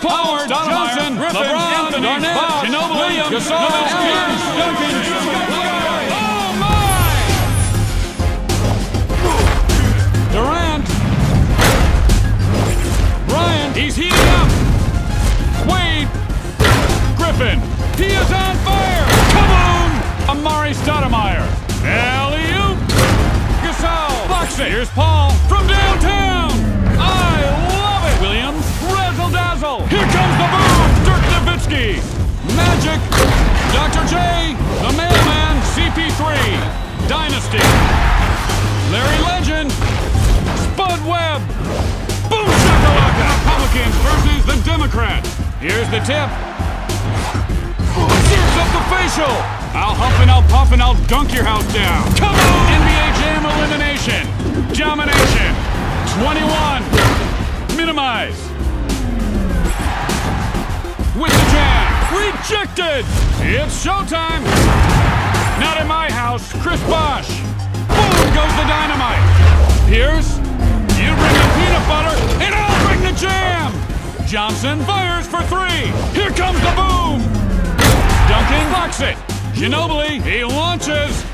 Paul, Stoudemire, Griffin, LeBron, Durant, Bosch, Ginobili, Gasol, Pierce, Duncan. Oh my! Durant, Bryant, he's heating up. Wade, Griffin, he is on fire. Kaboom! Amar'e Stoudemire, alley-oop. Gasol blocks it. Here's Paul from downtown. Here comes the boom! Dirk Nowitzki! Magic! Dr. J! The Mailman! CP3! Dynasty! Larry Legend! Spud Webb! Boom shakalaka! Republicans versus the Democrats! Here's the tip! Sears up the facial! I'll huff and I'll puff and I'll dunk your house down! Come on! NBA Jam elimination! Domination! 21! Minimize! With the jab, rejected! It's showtime! Not in my house, Chris Bosch. Boom goes the dynamite. Pierce, you bring the peanut butter, and I'll bring the jam! Johnson fires for three. Here comes the boom! Duncan blocks it. Ginobili, he launches.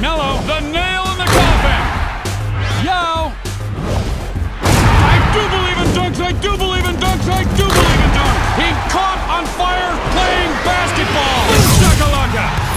Melo, the nail in the coffin. Yo! I do believe in dunks, I do believe in dunks, I do believe in dunks! He caught on fire playing basketball! Shakalaka!